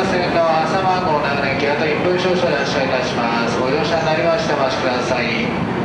バス線側朝番号7年、あと1分少々で発車いたします。ご乗車になりましてお待ちください。